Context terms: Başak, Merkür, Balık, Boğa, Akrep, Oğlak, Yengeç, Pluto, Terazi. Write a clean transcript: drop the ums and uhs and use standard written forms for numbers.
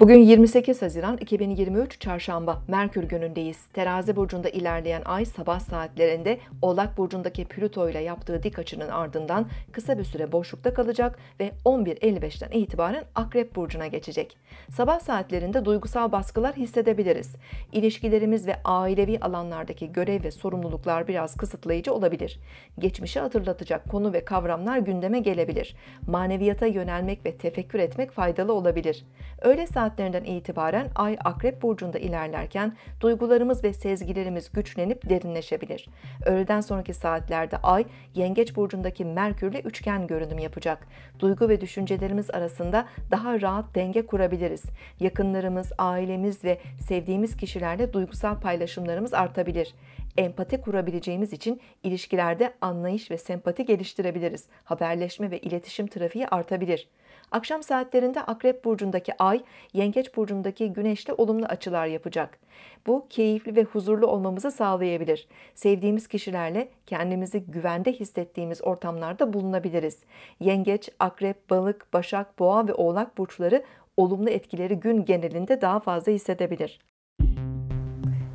Bugün 28 Haziran 2023 Çarşamba Merkür günündeyiz. Terazi burcunda ilerleyen ay sabah saatlerinde Oğlak burcundaki Pluto ile yaptığı dik açının ardından kısa bir süre boşlukta kalacak ve 11.55'ten itibaren Akrep burcuna geçecek. Sabah saatlerinde duygusal baskılar hissedebiliriz. İlişkilerimiz ve ailevi alanlardaki görev ve sorumluluklar biraz kısıtlayıcı olabilir. Geçmişi hatırlatacak konu ve kavramlar gündeme gelebilir. Maneviyata yönelmek ve tefekkür etmek faydalı olabilir. Öğle saatlerinden itibaren ay Akrep burcunda ilerlerken duygularımız ve sezgilerimiz güçlenip derinleşebilir. Öğleden sonraki saatlerde ay Yengeç burcundaki Merkürle üçgen görünüm yapacak. Duygu ve düşüncelerimiz arasında daha rahat denge kurabiliriz. Yakınlarımız, ailemiz ve sevdiğimiz kişilerle duygusal paylaşımlarımız artabilir. Empati kurabileceğimiz için ilişkilerde anlayış ve sempati geliştirebiliriz. Haberleşme ve iletişim trafiği artabilir. Akşam saatlerinde Akrep burcundaki ay, Yengeç burcundaki güneşle olumlu açılar yapacak. Bu keyifli ve huzurlu olmamızı sağlayabilir. Sevdiğimiz kişilerle kendimizi güvende hissettiğimiz ortamlarda bulunabiliriz. Yengeç, Akrep, Balık, Başak, Boğa ve Oğlak burçları olumlu etkileri gün genelinde daha fazla hissedebilir.